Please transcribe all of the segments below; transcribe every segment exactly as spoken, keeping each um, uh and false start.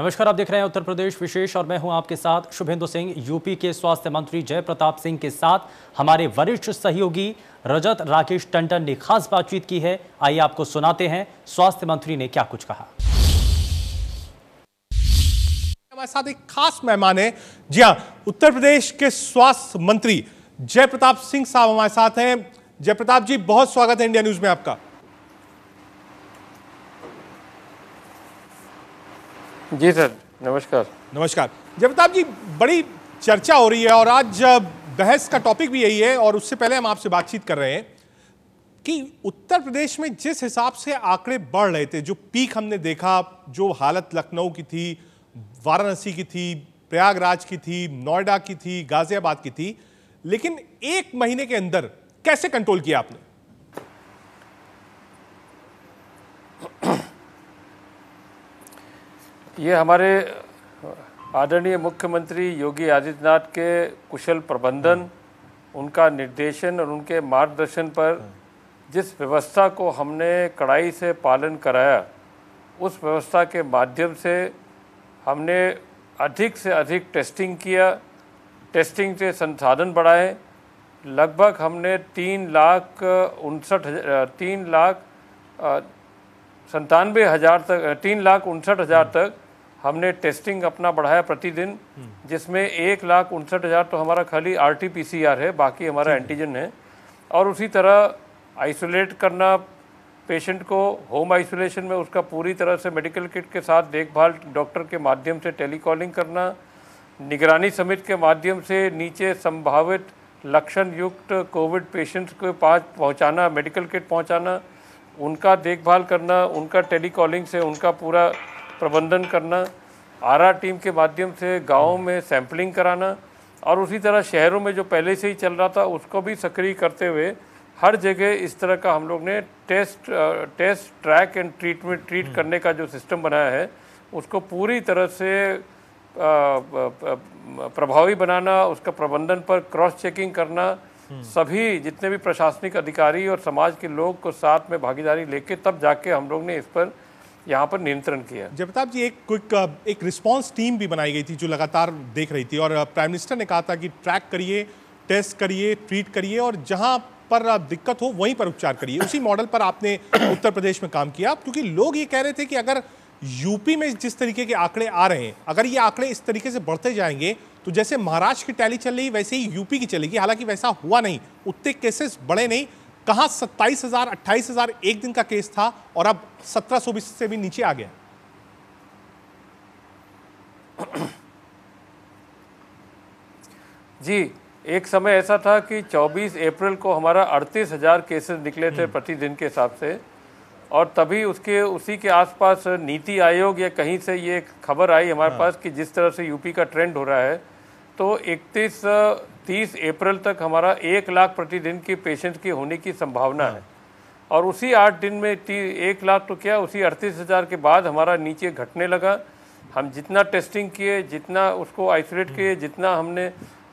नमस्कार, आप देख रहे हैं उत्तर प्रदेश विशेष और मैं हूं आपके साथ शुभेंदु सिंह। यूपी के स्वास्थ्य मंत्री जय प्रताप सिंह के साथ हमारे वरिष्ठ सहयोगी रजत राकेश टंडन ने खास बातचीत की है। आइए आपको सुनाते हैं स्वास्थ्य मंत्री ने क्या कुछ कहा। हमारे साथ एक खास मेहमान है, जी हाँ, उत्तर प्रदेश के स्वास्थ्य मंत्री जय प्रताप सिंह साहब हमारे साथ हैं। जय प्रताप जी, बहुत स्वागत है इंडिया न्यूज में आपका। जी सर, नमस्कार। नमस्कार जय प्रताप जी, बड़ी चर्चा हो रही है और आज बहस का टॉपिक भी यही है और उससे पहले हम आपसे बातचीत कर रहे हैं कि उत्तर प्रदेश में जिस हिसाब से आंकड़े बढ़ रहे थे, जो पीक हमने देखा, जो हालत लखनऊ की थी, वाराणसी की थी, प्रयागराज की थी, नोएडा की थी, गाजियाबाद की थी, लेकिन एक महीने के अंदर कैसे कंट्रोल किया आपने? ये हमारे आदरणीय मुख्यमंत्री योगी आदित्यनाथ के कुशल प्रबंधन, उनका निर्देशन और उनके मार्गदर्शन पर जिस व्यवस्था को हमने कड़ाई से पालन कराया, उस व्यवस्था के माध्यम से हमने अधिक से अधिक टेस्टिंग किया, टेस्टिंग से संसाधन बढ़ाए। लगभग हमने तीन लाख उनसठ तीन लाख संतानवे हज़ार तक तीन लाख उनसठ हज़ार तक हमने टेस्टिंग अपना बढ़ाया प्रतिदिन, जिसमें एक लाख उनसठ हज़ार तो हमारा खाली R T P C R है, बाकी हमारा एंटीजन है। और उसी तरह आइसोलेट करना पेशेंट को होम आइसोलेशन में, उसका पूरी तरह से मेडिकल किट के साथ देखभाल डॉक्टर के माध्यम से, टेलीकॉलिंग करना, निगरानी समिति के माध्यम से नीचे संभावित लक्षण युक्त कोविड पेशेंट्स के पास पहुंचाना, मेडिकल किट पहुंचाना, उनका देखभाल करना, उनका टेलीकॉलिंग से उनका पूरा प्रबंधन करना, आर आर टीम के माध्यम से गाँव में सैंपलिंग कराना, और उसी तरह शहरों में जो पहले से ही चल रहा था उसको भी सक्रिय करते हुए हर जगह इस तरह का हम लोग ने test test track and treatment treat करने का जो सिस्टम बनाया है उसको पूरी तरह से प्रभावी बनाना, उसका प्रबंधन पर क्रॉस चेकिंग करना, सभी जितने भी प्रशासनिक अधिकारी और समाज के लोग को साथ में भागीदारी लेके तब जाके हम लोग ने इस पर यहाँ पर नियंत्रण किया। जय प्रताप जी, एक क्विक एक रिस्पांस टीम भी बनाई गई थी जो लगातार देख रही थी और प्राइम मिनिस्टर ने कहा था कि ट्रैक करिए, टेस्ट करिए, ट्रीट करिए और जहाँ पर दिक्कत हो वहीं पर उपचार करिए। उसी मॉडल पर आपने उत्तर प्रदेश में काम किया, क्योंकि लोग ये कह रहे थे कि अगर यूपी में जिस तरीके के आंकड़े आ रहे हैं, अगर ये आंकड़े इस तरीके से बढ़ते जाएंगे तो जैसे महाराष्ट्र की टैली चल रही वैसे ही यूपी की चलेगी। हालांकि वैसा हुआ नहीं, उतने केसेस बढ़े नहीं, कहाँ सत्ताईस हजार अट्ठाईस हजार एक दिन का केस था और अब सत्रह सौ से भी नीचे आ गया। जी, एक समय ऐसा था कि चौबीस अप्रैल को हमारा अड़तीस हजार केसेस निकले थे प्रतिदिन के हिसाब से, और तभी उसके उसी के आसपास नीति आयोग या कहीं से ये खबर आई हमारे हाँ। पास कि जिस तरह से यूपी का ट्रेंड हो रहा है, तो इकतीस तीस अप्रैल तक हमारा एक लाख प्रतिदिन की पेशेंट की होने की संभावना हाँ। है। और उसी आठ दिन में एक लाख तो क्या, उसी अड़तीस हज़ार के बाद हमारा नीचे घटने लगा। हम जितना टेस्टिंग किए, जितना उसको आइसोलेट किए, जितना हमने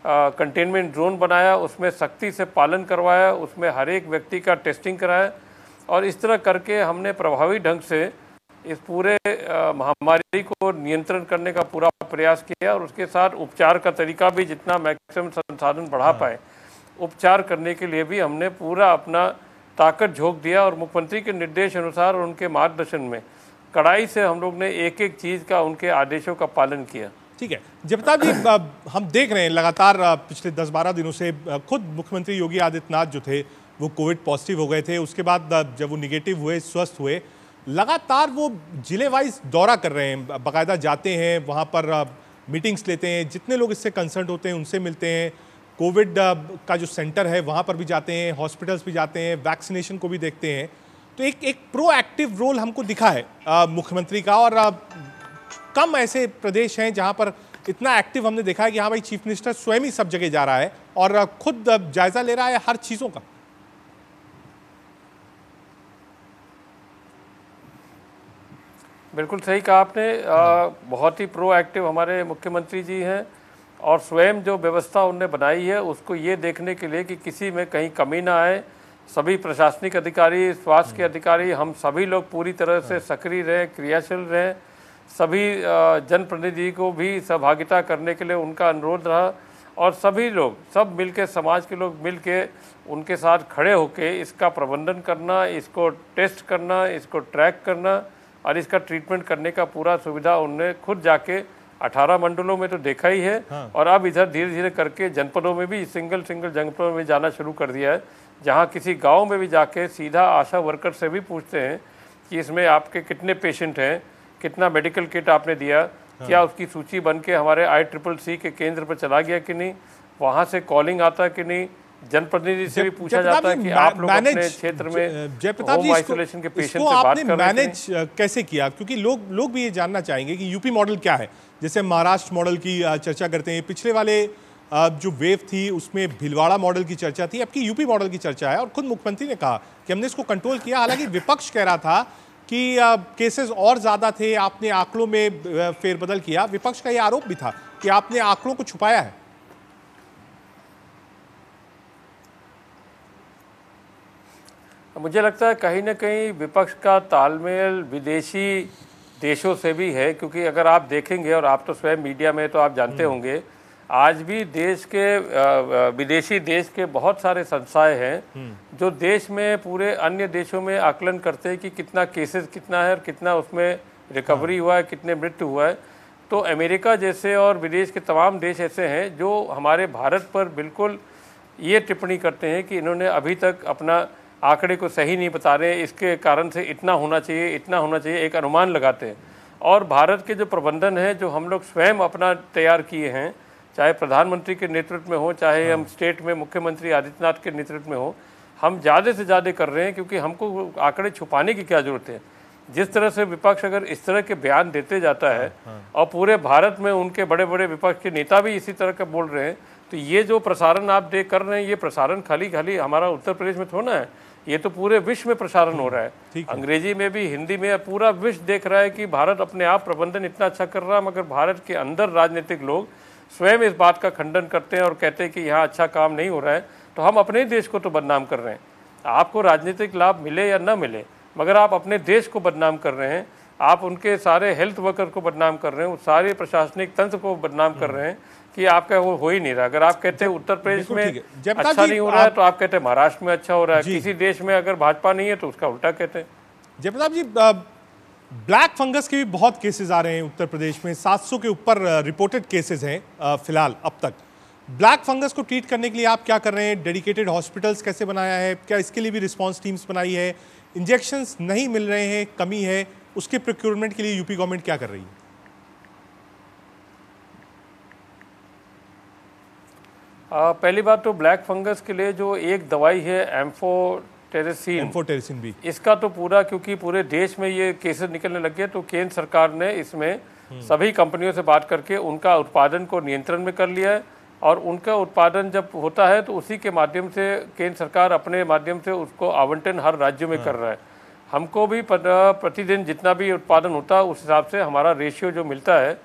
कंटेनमेंट जोन बनाया, उसमें सख्ती से पालन करवाया, उसमें हर एक व्यक्ति का टेस्टिंग कराया, और इस तरह करके हमने प्रभावी ढंग से इस पूरे महामारी को नियंत्रण करने का पूरा प्रयास किया और उसके साथ उपचार का तरीका भी जितना मैक्सिमम संसाधन बढ़ा पाए, उपचार करने के लिए भी हमने पूरा अपना ताकत झोंक दिया। और मुख्यमंत्री के निर्देश अनुसार और उनके मार्गदर्शन में कड़ाई से हम लोग ने एक एक चीज़ का, उनके आदेशों का पालन किया। ठीक है जय प्रताप जी, हम देख रहे हैं लगातार पिछले दस बारह दिनों से खुद मुख्यमंत्री योगी आदित्यनाथ जो थे वो कोविड पॉजिटिव हो गए थे, उसके बाद जब वो निगेटिव हुए, स्वस्थ हुए, लगातार वो जिले वाइज दौरा कर रहे हैं, बाकायदा जाते हैं, वहाँ पर मीटिंग्स लेते हैं, जितने लोग इससे कंसर्न होते हैं उनसे मिलते हैं, कोविड का जो सेंटर है वहाँ पर भी जाते हैं, हॉस्पिटल्स भी जाते हैं, वैक्सीनेशन को भी देखते हैं। तो एक एक प्रोएक्टिव रोल हमको दिखा है मुख्यमंत्री का, और आ, कम ऐसे प्रदेश हैं जहाँ पर इतना एक्टिव हमने देखा है कि हाँ भाई, चीफ मिनिस्टर स्वयं ही सब जगह जा रहा है और खुद जायज़ा ले रहा है हर चीज़ों का। बिल्कुल सही कहा आपने, आ, बहुत ही प्रोएक्टिव हमारे मुख्यमंत्री जी हैं और स्वयं जो व्यवस्था उनने बनाई है उसको ये देखने के लिए कि किसी में कहीं कमी ना आए, सभी प्रशासनिक अधिकारी, स्वास्थ्य के अधिकारी, हम सभी लोग पूरी तरह से सक्रिय रहें, क्रियाशील रहें। सभी जनप्रतिनिधि को भी सहभागिता करने के लिए उनका अनुरोध रहा और सभी लोग सब मिलके समाज के लोग मिलके उनके साथ खड़े होके इसका प्रबंधन करना, इसको टेस्ट करना, इसको ट्रैक करना और इसका ट्रीटमेंट करने का पूरा सुविधा उन्होंने खुद जाके अठारह मंडलों में तो देखा ही है। हाँ। और अब इधर धीरे धीरे करके जनपदों में भी सिंगल सिंगल जनपदों में जाना शुरू कर दिया है, जहाँ किसी गाँव में भी जाके सीधा आशा वर्कर से भी पूछते हैं कि इसमें आपके कितने पेशेंट हैं, कितना मेडिकल किट आपने दिया, क्या उसकी सूची बन के हमारे आई ट्रिपल सी के केंद्र पर चला गया कि नहीं, वहाँ से कॉलिंग आता कि नहीं, जनप्रतिनिधि से भी पूछा जाता है कि आप लोग अपने क्षेत्र में होम आइसोलेशन के पेशेंट से बात कर रहे हैं, कैसे किया, क्योंकि लोग लोग भी ये जानना चाहेंगे कि यूपी मॉडल क्या है। जैसे महाराष्ट्र मॉडल की चर्चा करते हैं, पिछले वाले जो वेव थी उसमें भिलवाड़ा मॉडल की चर्चा थी, आपकी यूपी मॉडल की चर्चा है और खुद मुख्यमंत्री ने कहा कि हमने इसको कंट्रोल किया। हालांकि विपक्ष कह रहा था कि केसेस और ज़्यादा थे, आपने आंकड़ों में फेरबदल किया, विपक्ष का ये आरोप भी था कि आपने आंकड़ों को छुपाया है। मुझे लगता है कहीं ना कहीं विपक्ष का तालमेल विदेशी देशों से भी है, क्योंकि अगर आप देखेंगे और आप तो स्वयं मीडिया में तो आप जानते होंगे, आज भी देश के विदेशी देश के बहुत सारे संस्थाएं हैं जो देश में पूरे अन्य देशों में आकलन करते हैं कि कितना केसेस कितना है और कितना उसमें रिकवरी हुआ है, कितने मृत्यु हुआ है। तो अमेरिका जैसे और विदेश के तमाम देश ऐसे हैं जो हमारे भारत पर बिल्कुल ये टिप्पणी करते हैं कि इन्होंने अभी तक अपना आंकड़े को सही नहीं बता रहे, इसके कारण से इतना होना चाहिए इतना होना चाहिए, एक अनुमान लगाते हैं। और भारत के जो प्रबंधन है जो हम लोग स्वयं अपना तैयार किए हैं, चाहे प्रधानमंत्री के नेतृत्व में हो, चाहे हम स्टेट में मुख्यमंत्री आदित्यनाथ के नेतृत्व में हो, हम ज़्यादा से ज़्यादा कर रहे हैं, क्योंकि हमको आंकड़े छुपाने की क्या ज़रूरत है। जिस तरह से विपक्ष अगर इस तरह के बयान देते जाता है और पूरे भारत में उनके बड़े बड़े विपक्ष के नेता भी इसी तरह का बोल रहे हैं, तो ये जो प्रसारण आप देख कर रहे हैं, ये प्रसारण खाली खाली हमारा उत्तर प्रदेश में थोड़ा है, ये तो पूरे विश्व में प्रसारण हो रहा है, अंग्रेजी में भी हिंदी में, पूरा विश्व देख रहा है कि भारत अपने आप प्रबंधन इतना अच्छा कर रहा है। मगर भारत के अंदर राजनीतिक लोग स्वयं इस बात का खंडन करते हैं और कहते हैं कि यहाँ अच्छा काम नहीं हो रहा है, तो हम अपने देश को तो बदनाम कर रहे हैं। आपको राजनीतिक लाभ मिले या न मिले, मगर आप अपने देश को बदनाम कर रहे हैं, आप उनके सारे हेल्थ वर्कर को बदनाम कर रहे हैं, सारे प्रशासनिक तंत्र को बदनाम कर रहे हैं कि आपका वो हो ही नहीं रहा। अगर आप कहते हैं उत्तर प्रदेश में अच्छा नहीं हो रहा है तो आप कहते हैं महाराष्ट्र में अच्छा हो रहा है, किसी देश में अगर भाजपा नहीं है तो उसका उल्टा कहते हैं। जय प्रताप जी, ब्लैक फंगस के भी बहुत केसेस आ रहे हैं उत्तर प्रदेश में, सात सौ के ऊपर रिपोर्टेड केसेस हैं फिलहाल अब तक। ब्लैक फंगस को ट्रीट करने के लिए आप क्या कर रहे हैं, डेडिकेटेड हॉस्पिटल्स कैसे बनाया है, क्या इसके लिए भी रिस्पांस टीम्स बनाई है, इंजेक्शंस नहीं मिल रहे हैं, कमी है, उसके प्रोक्योरमेंट के लिए यूपी गवर्नमेंट क्या कर रही है? आ, पहली बात तो ब्लैक फंगस के लिए जो एक दवाई है एम्फो एम्फोटेरसिन भी, इसका तो पूरा क्योंकि पूरे देश में ये केसेस निकलने लगे, तो केंद्र सरकार ने इसमें सभी कंपनियों से बात करके उनका उत्पादन को नियंत्रण में कर लिया है और उनका उत्पादन जब होता है तो उसी के माध्यम से केंद्र सरकार अपने माध्यम से उसको आवंटन हर राज्य में कर रहा है। हमको भी प्रतिदिन जितना भी उत्पादन होता है उस हिसाब से हमारा रेशियो जो मिलता है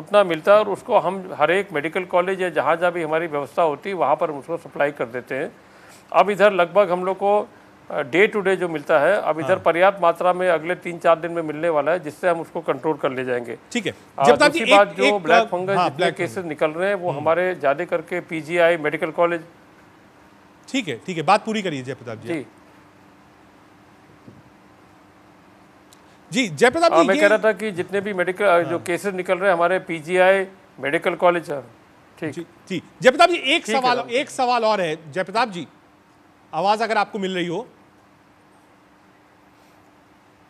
उतना मिलता है और उसको हम हर एक मेडिकल कॉलेज या जहाँ जहाँ भी हमारी व्यवस्था होती है वहाँ पर उसको सप्लाई कर देते हैं। अब इधर लगभग हम लोग को डे टू डे जो मिलता है अब इधर पर्याप्त मात्रा में अगले तीन चार दिन में मिलने वाला है, जिससे हम उसको कंट्रोल कर ले जाएंगे। ठीक है, दूसरी बात जो ब्लैक फंगस हाँ, जितने केसेस निकल रहे हैं वो हमारे ज्यादा करके पीजीआई मेडिकल कॉलेज। ठीक है ठीक है, बात पूरी करिए जय प्रताप जी। जी जय प्रताप जी, मैं कह रहा था कि जितने भी मेडिकल जो केसेस निकल रहे हैं हमारे पीजीआई मेडिकल कॉलेज। ठीक जी जय प्रताप जी, एक सवाल एक सवाल और है जय प्रताप जी, आवाज अगर आपको मिल रही हो।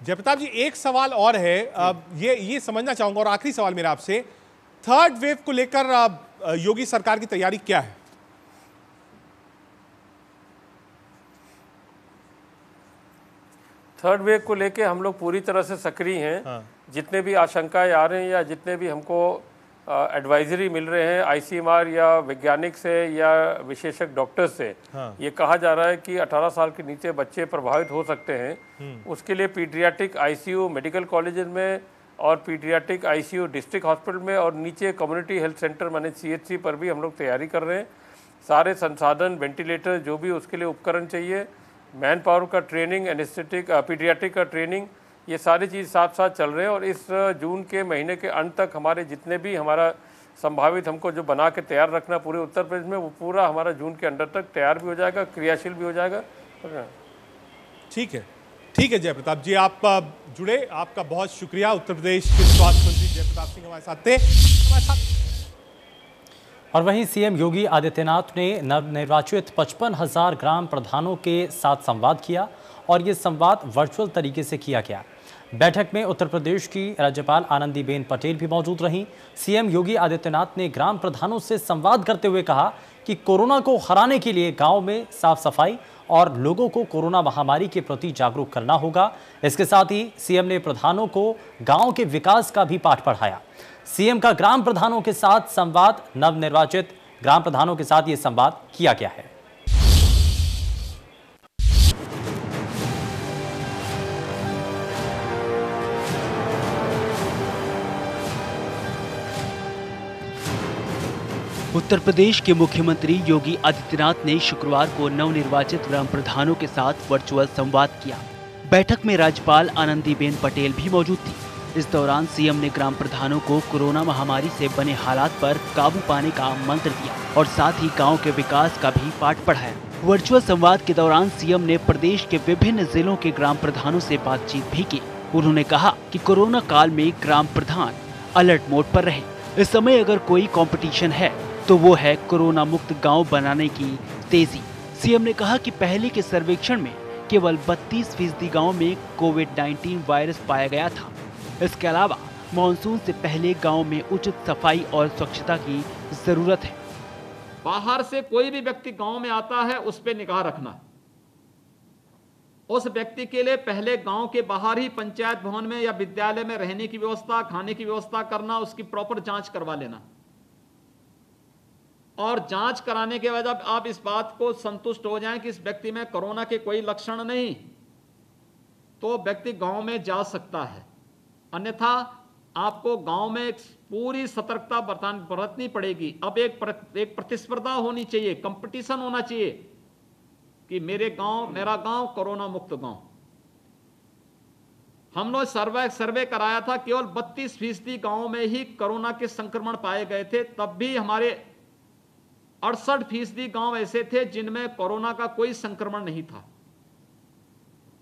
जय प्रताप जी एक सवाल और है, ये ये समझना चाहूंगा और आखिरी सवाल मेरा आपसे, थर्ड वेव को लेकर योगी सरकार की तैयारी क्या है? थर्ड वेव को लेकर हम लोग पूरी तरह से सक्रिय हैं। हाँ। जितने भी आशंकाएं आ रहे हैं या जितने भी हमको एडवाइजरी मिल रहे हैं आईसीएमआर या वैज्ञानिक से या विशेषज्ञ डॉक्टर से। हाँ। ये कहा जा रहा है कि अठारह साल के नीचे बच्चे प्रभावित हो सकते हैं, उसके लिए पीड्रियाटिक आईसीयू मेडिकल कॉलेजेस में और पीड्रियाटिक आईसीयू डिस्ट्रिक्ट हॉस्पिटल में और नीचे कम्युनिटी हेल्थ सेंटर माने सीएचसी पर भी हम लोग तैयारी कर रहे हैं। सारे संसाधन, वेंटिलेटर, जो भी उसके लिए उपकरण चाहिए, मैन पावर का ट्रेनिंग, एनेस्थेटिक, पीड्रियाटिक का ट्रेनिंग, ये सारी चीज़ साथ साथ चल रहे हैं और इस जून के महीने के अंत तक हमारे जितने भी हमारा संभावित हमको जो बना के तैयार रखना पूरे उत्तर प्रदेश में, वो पूरा हमारा जून के अंदर तक तैयार भी हो जाएगा, क्रियाशील भी हो जाएगा। ठीक है, ठीक है जय प्रताप जी, आप जुड़े, आपका बहुत शुक्रिया। उत्तर प्रदेश के स्वास्थ्य मंत्री जय प्रताप सिंह हमारे साथ थे हमारे साथ। और वहीं सीएम योगी आदित्यनाथ ने नवनिर्वाचित पचपन हजार ग्राम प्रधानों के साथ संवाद किया और ये संवाद वर्चुअल तरीके से किया गया। बैठक में उत्तर प्रदेश की राज्यपाल आनंदीबेन पटेल भी मौजूद रहीं। सीएम योगी आदित्यनाथ ने ग्राम प्रधानों से संवाद करते हुए कहा कि कोरोना को हराने के लिए गांव में साफ सफाई और लोगों को कोरोना महामारी के प्रति जागरूक करना होगा। इसके साथ ही सीएम ने प्रधानों को गांव के विकास का भी पाठ पढ़ाया। सीएम का ग्राम प्रधानों के साथ संवाद, नवनिर्वाचित ग्राम प्रधानों के साथ ये संवाद किया गया है। उत्तर प्रदेश के मुख्यमंत्री योगी आदित्यनाथ ने शुक्रवार को नवनिर्वाचित ग्राम प्रधानों के साथ वर्चुअल संवाद किया। बैठक में राज्यपाल आनंदीबेन पटेल भी मौजूद थी। इस दौरान सीएम ने ग्राम प्रधानों को कोरोना महामारी से बने हालात पर काबू पाने का मंत्र दिया और साथ ही गाँव के विकास का भी पाठ पढ़ाया। वर्चुअल संवाद के दौरान सीएम ने प्रदेश के विभिन्न जिलों के ग्राम प्रधानों से बातचीत भी की। उन्होंने कहा कि कोरोना काल में ग्राम प्रधान अलर्ट मोड पर रहे। इस समय अगर कोई कॉम्पिटिशन है तो वो है कोरोना मुक्त गांव बनाने की तेजी। सीएम ने कहा कि पहले के सर्वेक्षण में केवल बत्तीस फीसदी गाँव में कोविड उन्नीस वायरस पाया गया था। इसके अलावा मानसून से पहले गांव में उचित सफाई और स्वच्छता की जरूरत है। बाहर से कोई भी व्यक्ति गांव में आता है उस पर निगाह रखना। उस व्यक्ति के लिए पहले गांव के बाहर ही पंचायत भवन में या विद्यालय में रहने की व्यवस्था, खाने की व्यवस्था करना, उसकी प्रॉपर जाँच करवा लेना। और जांच कराने के बाद अब आप इस बात को संतुष्ट हो जाएं कि इस व्यक्ति में कोरोना के कोई लक्षण नहीं, तो व्यक्ति गांव में जा सकता है। अन्यथा आपको गांव में पूरी सतर्कता बरतनी पड़ेगी। अब एक एक प्रतिस्पर्धा होनी चाहिए, कंपटीशन होना चाहिए कि मेरे गांव, मेरा गांव कोरोना मुक्त गांव। हमने सर्वे सर्वे कराया था, केवल बत्तीस फीसदी गाँव में ही कोरोना के संक्रमण पाए गए थे। तब भी हमारे अड़सठ फीसदी गाँव ऐसे थे जिनमें कोरोना का कोई संक्रमण नहीं था।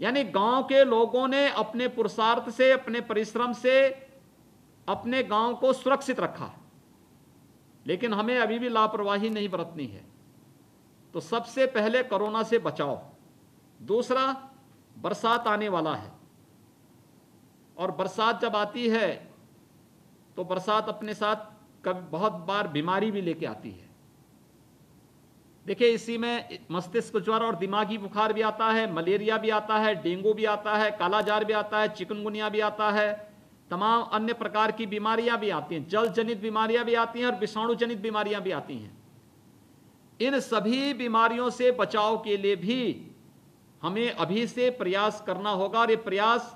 यानी गांव के लोगों ने अपने पुरुषार्थ से, अपने परिश्रम से अपने गांव को सुरक्षित रखा। लेकिन हमें अभी भी लापरवाही नहीं बरतनी है। तो सबसे पहले कोरोना से बचाओ। दूसरा, बरसात आने वाला है और बरसात जब आती है तो बरसात अपने साथ कभी बहुत बार बीमारी भी लेके आती है। देखिए, इसी में मस्तिष्क ज्वर और दिमागी बुखार भी आता है, मलेरिया भी आता है, डेंगू भी आता है, कालाजार भी आता है, चिकनगुनिया भी आता है, तमाम अन्य प्रकार की बीमारियां भी आती हैं, जल जनित बीमारियां भी आती हैं और विषाणु जनित बीमारियां भी आती हैं। इन सभी बीमारियों से बचाव के लिए भी हमें अभी से प्रयास करना होगा और ये प्रयास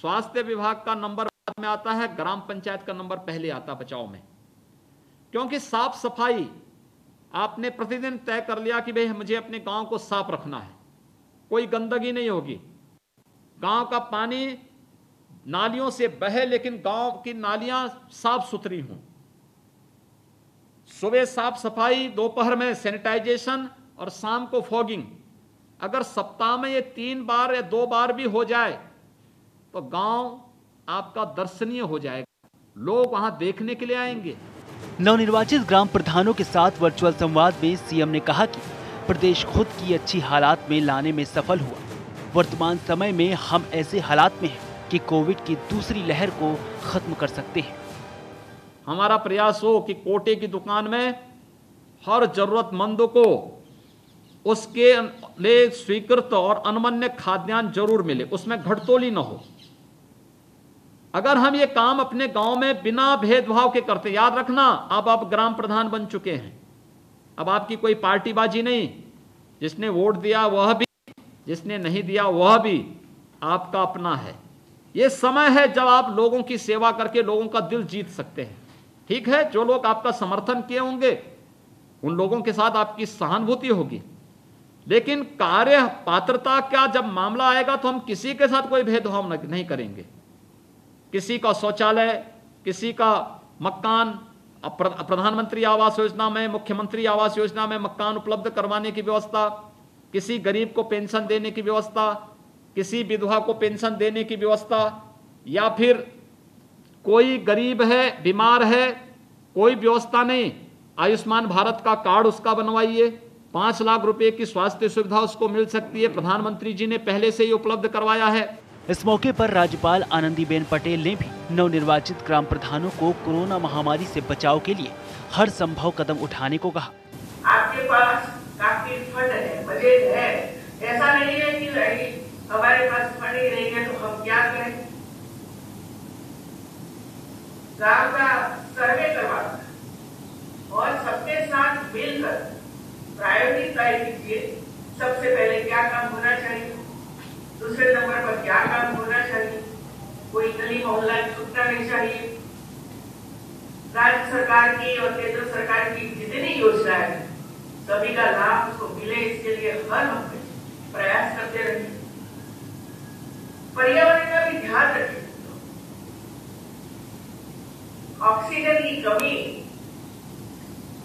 स्वास्थ्य विभाग का नंबर बाद में आता है, ग्राम पंचायत का नंबर पहले आता बचाव में। क्योंकि साफ सफाई आपने प्रतिदिन तय कर लिया कि भाई मुझे अपने गांव को साफ रखना है, कोई गंदगी नहीं होगी। गांव का पानी नालियों से बहे लेकिन गांव की नालियां साफ सुथरी हों। सुबह साफ सफाई, दोपहर में सैनिटाइजेशन और शाम को फॉगिंग। अगर सप्ताह में ये तीन बार या दो बार भी हो जाए तो गांव आपका दर्शनीय हो जाएगा, लोग वहां देखने के लिए आएंगे। नवनिर्वाचित ग्राम प्रधानों के साथ वर्चुअल संवाद में सीएम ने कहा कि प्रदेश खुद की अच्छी हालात में लाने में सफल हुआ। वर्तमान समय में हम ऐसे हालात में हैं कि कोविड की दूसरी लहर को खत्म कर सकते हैं। हमारा प्रयास हो कि कोटे की दुकान में हर जरूरतमंद को उसके लिए स्वीकृत और अनमन्य खाद्यान्न जरूर मिले, उसमें घटतौली न हो। अगर हम ये काम अपने गांव में बिना भेदभाव के करते, याद रखना अब आप ग्राम प्रधान बन चुके हैं, अब आपकी कोई पार्टीबाजी नहीं। जिसने वोट दिया वह भी, जिसने नहीं दिया वह भी आपका अपना है। ये समय है जब आप लोगों की सेवा करके लोगों का दिल जीत सकते हैं। ठीक है, जो लोग आपका समर्थन किए होंगे उन लोगों के साथ आपकी सहानुभूति होगी, लेकिन कार्य पात्रता का जब मामला आएगा तो हम किसी के साथ कोई भेदभाव नहीं करेंगे। किसी का शौचालय, किसी का मकान, प्रधानमंत्री आवास योजना में, मुख्यमंत्री आवास योजना में मकान उपलब्ध करवाने की व्यवस्था, किसी गरीब को पेंशन देने की व्यवस्था, किसी विधवा को पेंशन देने की व्यवस्था, या फिर कोई गरीब है, बीमार है, कोई व्यवस्था नहीं, आयुष्मान भारत का कार्ड उसका बनवाइए, पाँच लाख रुपए की स्वास्थ्य सुविधा उसको मिल सकती है। प्रधानमंत्री जी ने पहले से ही उपलब्ध करवाया है। इस मौके पर राज्यपाल आनंदीबेन पटेल ने भी नवनिर्वाचित ग्राम प्रधानों को कोरोना महामारी से बचाव के लिए हर संभव कदम उठाने को कहा। आपके पास काफी फंड है, बजट है, ऐसा नहीं है कि भाई हमारे पास फंड ही नहीं है तो हम क्या करें। गांव का सर्वे करवाना और सबके साथ मिलकर प्रायोरिटाइज कीजिए, सबसे पहले क्या काम होना चाहिए, दूसरे नंबर पर क्या काम होना चाहिए, कोई गली मोहल्ला छूटना नहीं चाहिए। राज्य सरकार की और केंद्र सरकार की जितनी योजना है सभी का लाभ उसको मिले, इसके लिए हर हम प्रयास करते रहिए। पर्यावरण का भी ध्यान रखिए, ऑक्सीजन की कमी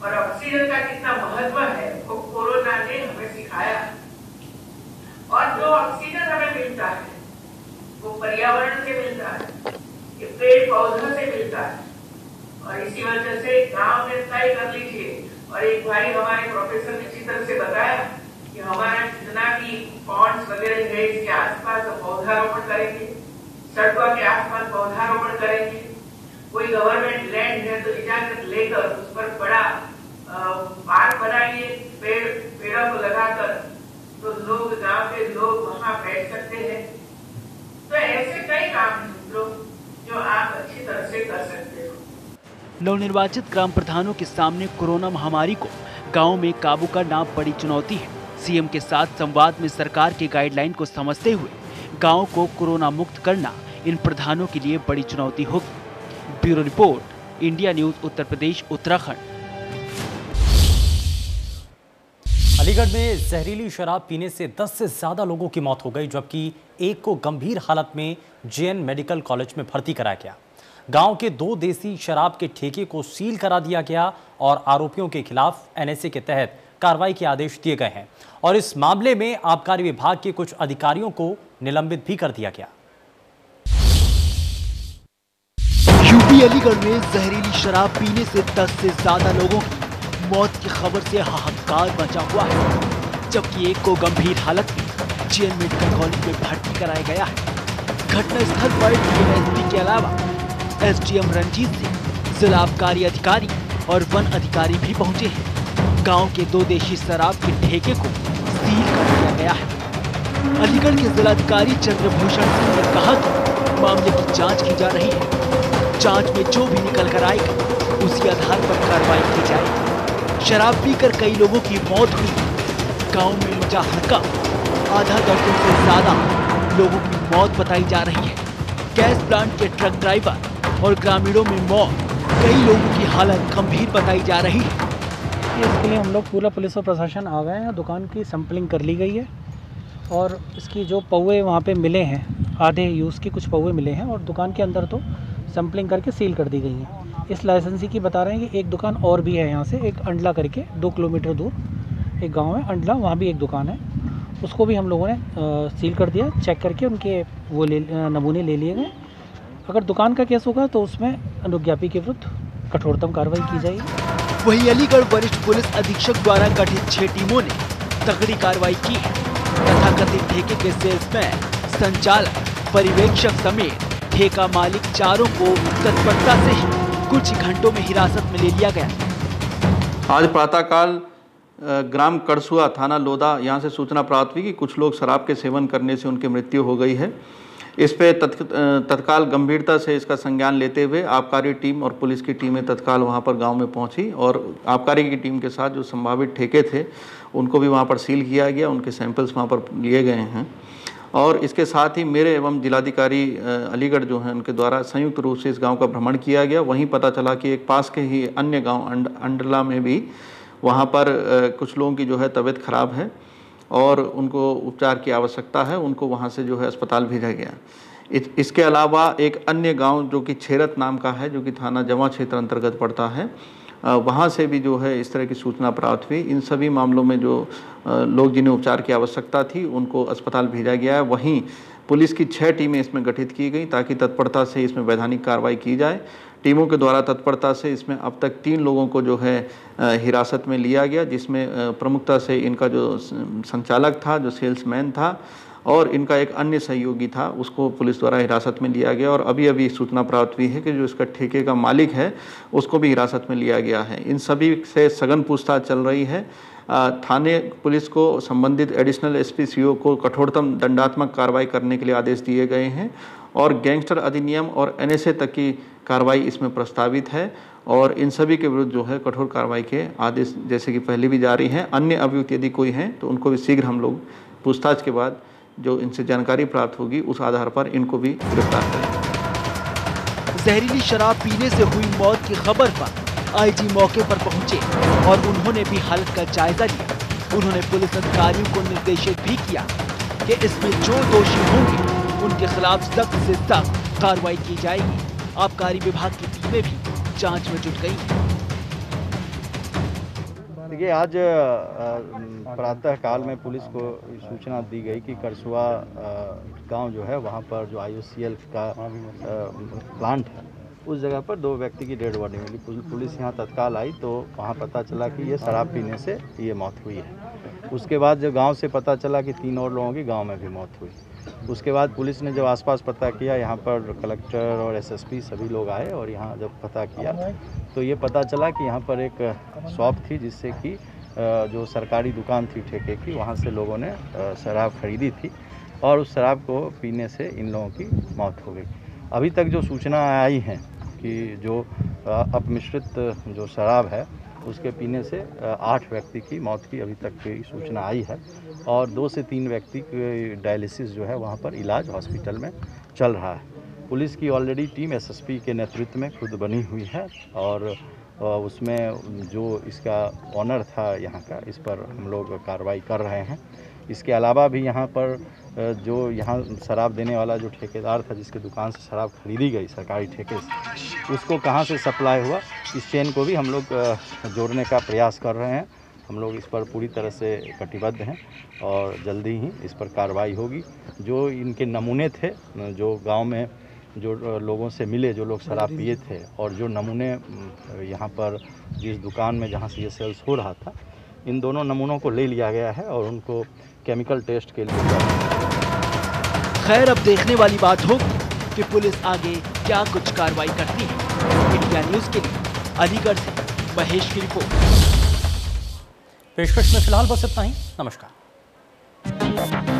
और ऑक्सीजन का कितना महत्व है वो कोरोना ने हमें सिखाया, और जो ऑक्सीजन हमें मिलता है वो पर्यावरण से मिलता है, ये पेड़ पौधों से मिलता है। और इसी वजह से गांव में तय कर लीजिए। और एक भाई हमारे प्रोफेसर ने चित्र से बताया कि हमारा जितना भी पॉन्ड्स वगैरह है इसके आसपास हम पौधारोपण करेंगे, सड़कों के आसपास पौधारोपण करेंगे। कोई गवर्नमेंट लैंड है तो इजाजत लेकर उस पर बड़ा पार्क बनाइए, पेड़ पेड़ों को लगाकर, तो लोग गांव के लोग वहां बैठ सकते हैं। तो ऐसे कई काम हैं जो आप अच्छी तरह से कर सकते हो। नवनिर्वाचित ग्राम प्रधानों के सामने कोरोना महामारी को गाँव में काबू करना बड़ी चुनौती है। सीएम के साथ संवाद में सरकार के गाइडलाइन को समझते हुए गाँव को कोरोना मुक्त करना इन प्रधानों के लिए बड़ी चुनौती होगी। Bureau report, India news, Uttar Pradesh Uttarakhand. Aligarh में जहरीली शराब पीने से दस से ज्यादा लोगों की मौत हो गई, जबकि एक को गंभीर हालत में जेएन मेडिकल कॉलेज में भर्ती कराया गया। गांव के दो देसी शराब के ठेके को सील करा दिया गया और आरोपियों के खिलाफ एनएसए के तहत कार्रवाई के आदेश दिए गए हैं। और इस मामले में आबकारी विभाग के कुछ अधिकारियों को निलंबित भी कर दिया गया। अलीगढ़ में जहरीली शराब पीने से दस से ज्यादा लोगों की मौत की खबर से हाहाकार मचा हुआ है, जबकि एक को गंभीर हालत में जेएन मेडिकल कॉलेज में भर्ती कराया गया है। घटनास्थल पर डीएसपी के अलावा एसडीएम रणजीत सिंह, जिला आबकारी अधिकारी और वन अधिकारी भी पहुंचे हैं। गांव के दो देशी शराब के ठेके को सील कर दिया गया है। अलीगढ़ के जिलाधिकारी चंद्रभूषण सिंह ने कहा कि मामले की जाँच की जा रही है, जांच में जो भी निकल कर आएगा उसी आधार पर कार्रवाई की जाएगी। शराब पीकर कई लोगों की मौत हुई, गांव में मचा हड़का, आधा दर्जन से ज्यादा लोगों की मौत बताई जा रही है। गैस प्लांट के ट्रक ड्राइवर और ग्रामीणों में मौत, कई लोगों की हालत गंभीर बताई जा रही है। इसके लिए हम लोग पूरा पुलिस और प्रशासन आ गए हैं। दुकान की सैंपलिंग कर ली गई है और इसकी जो पौवे वहाँ पे मिले हैं, आधे यूज़ के कुछ पौवे मिले हैं और दुकान के अंदर तो सैंपलिंग करके सील कर दी गई है। इस लाइसेंसी की बता रहे हैं कि एक दुकान और भी है यहाँ से, एक अंडला करके दो किलोमीटर दूर एक गांव है अंडला, वहाँ भी एक दुकान है, उसको भी हम लोगों ने सील कर दिया। चेक करके उनके वो ले नमूने ले लिए गए। अगर दुकान का केस होगा तो उसमें अनुज्ञापी के विरुद्ध कठोरतम कार्रवाई की जाएगी। वहीं अलीगढ़ वरिष्ठ पुलिस अधीक्षक द्वारा गठित छह टीमों ने तगड़ी कार्रवाई की है। तथाकथित ठेके के सेल्समैन, संचालक, पर्यवेक्षक समेत ठेका मालिक चारों को तत्परता से ही कुछ घंटों में हिरासत में ले लिया गया। आज प्रातःकाल ग्राम करसुआ, थाना लोधा, यहां से सूचना प्राप्त हुई कि कुछ लोग शराब के सेवन करने से उनकी मृत्यु हो गई है। इस पे तत्काल गंभीरता से इसका संज्ञान लेते हुए आबकारी टीम और पुलिस की टीमें तत्काल वहां पर गांव में पहुंची और आबकारी की टीम के साथ जो संभावित ठेके थे उनको भी वहाँ पर सील किया गया, उनके सैंपल्स वहाँ पर लिए गए हैं। और इसके साथ ही मेरे एवं जिलाधिकारी अलीगढ़ जो हैं उनके द्वारा संयुक्त रूप से इस गांव का भ्रमण किया गया। वहीं पता चला कि एक पास के ही अन्य गांव अंडला में भी वहां पर कुछ लोगों की जो है तबीयत खराब है, और उनको उपचार की आवश्यकता है, उनको वहाँ से जो है अस्पताल भेजा गया। इस, इसके अलावा एक अन्य गांव जो कि छेरत नाम का है, जो कि थाना जमा क्षेत्र अंतर्गत पड़ता है, वहाँ से भी जो है इस तरह की सूचना प्राप्त हुई। इन सभी मामलों में जो लोग जिन्हें उपचार की आवश्यकता थी उनको अस्पताल भेजा गया है। वहीं पुलिस की छः टीमें इसमें गठित की गई ताकि तत्परता से इसमें वैधानिक कार्रवाई की जाए। टीमों के द्वारा तत्परता से इसमें अब तक तीन लोगों को जो है हिरासत में लिया गया, जिसमें प्रमुखता से इनका जो संचालक था, जो सेल्समैन था, और इनका एक अन्य सहयोगी था, उसको पुलिस द्वारा हिरासत में लिया गया। और अभी अभी सूचना प्राप्त हुई है कि जो इसका ठेके का मालिक है उसको भी हिरासत में लिया गया है। इन सभी से सघन पूछताछ चल रही है। थाने पुलिस को संबंधित एडिशनल एसपी सीओ को कठोरतम दंडात्मक कार्रवाई करने के लिए आदेश दिए गए हैं और गैंगस्टर अधिनियम और एन एस ए तक की कार्रवाई इसमें प्रस्तावित है और इन सभी के विरुद्ध जो है कठोर कार्रवाई के आदेश जैसे कि पहले भी जारी हैं। अन्य अभियुक्त यदि कोई हैं तो उनको भी शीघ्र हम लोग पूछताछ के बाद जो इनसे जानकारी प्राप्त होगी उस आधार पर इनको भी गिरफ्तार करें। जहरीली शराब पीने से हुई मौत की खबर पर आई जी मौके पर पहुंचे और उन्होंने भी हालत का जायजा लिया। उन्होंने पुलिस अधिकारियों को निर्देशित भी किया कि इसमें जो दोषी होंगे उनके खिलाफ सख्त से सख्त कार्रवाई की जाएगी। आबकारी विभाग की टीमें भी जांच में जुट गई। देखिए, आज प्रातः काल में पुलिस को सूचना दी गई कि करसुआ गांव जो है वहां पर जो आई ओ सी एल का प्लांट है उस जगह पर दो व्यक्ति की डेड बॉडी मिली। पुलिस यहां तत्काल आई तो वहां पता चला कि ये शराब पीने से ये मौत हुई है। उसके बाद जब गांव से पता चला कि तीन और लोगों की गांव में भी मौत हुई, उसके बाद पुलिस ने जब आसपास पता किया, यहाँ पर कलेक्टर और एस एस पी सभी लोग आए और यहाँ जब पता किया तो ये पता चला कि यहाँ पर एक शॉप थी जिससे कि जो सरकारी दुकान थी ठेके की, वहाँ से लोगों ने शराब खरीदी थी और उस शराब को पीने से इन लोगों की मौत हो गई। अभी तक जो सूचना आई है कि जो अपमिश्रित जो शराब है उसके पीने से आठ व्यक्ति की मौत की अभी तक की सूचना आई है और दो से तीन व्यक्ति की डायलिसिस जो है वहाँ पर इलाज हॉस्पिटल में चल रहा है। पुलिस की already team S S P के नेतृत्व में खुद बनी हुई है और उसमें जो इसका ऑनर था यहाँ का, इस पर हम लोग कार्रवाई कर रहे हैं। इसके अलावा भी यहाँ पर जो यहाँ शराब देने वाला जो ठेकेदार था जिसके दुकान से शराब खरीदी गई सरकारी ठेके से, उसको कहाँ से सप्लाई हुआ इस चेन को भी हम लोग जोड़ने का प्रयास कर रहे हैं। हम लोग इस पर पूरी तरह से कटिबद्ध हैं और जल्दी ही इस पर कार्रवाई होगी। जो इनके नमूने थे जो गाँव में जो लोगों से मिले, जो लोग शराब पिए थे और जो नमूने यहाँ पर जिस दुकान में जहाँ से ये सेल्स हो रहा था, इन दोनों नमूनों को ले लिया गया है और उनको केमिकल टेस्ट के लिए। खैर, अब देखने वाली बात होगी कि पुलिस आगे क्या कुछ कार्रवाई करती है। इंडिया न्यूज के लिए अलीगढ़ से महेश की रिपोर्ट। पेशकश में फिलहाल बस इतना ही। नमस्कार।